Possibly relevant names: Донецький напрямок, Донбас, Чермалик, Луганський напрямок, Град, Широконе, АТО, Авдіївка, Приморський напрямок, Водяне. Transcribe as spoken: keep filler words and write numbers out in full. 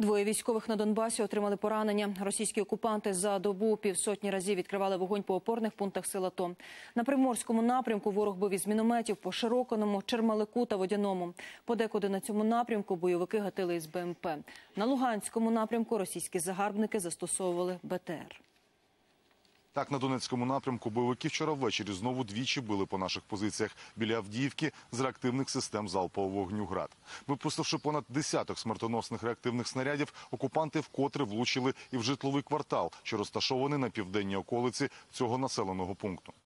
Двоє військових на Донбасі отримали поранення. Російські окупанти за добу півсотні разів відкривали вогонь по опорних пунктах сил АТО. На Приморському напрямку ворог бив із мінометів по Широконому, Чермалику та Водяному. Подекуди на цьому напрямку бойовики гатили із Бе Ем Пе. На Луганському напрямку російські загарбники застосовували Бе Те Ер. Так, на Донецькому напрямку бойовики вчора ввечері знову двічі били по наших позиціях біля Авдіївки з реактивних систем залпового вогню «Град». Випустивши понад десяток смертоносних реактивних снарядів, окупанти вкотре влучили і в житловий квартал, що розташований на південній околиці цього населеного пункту.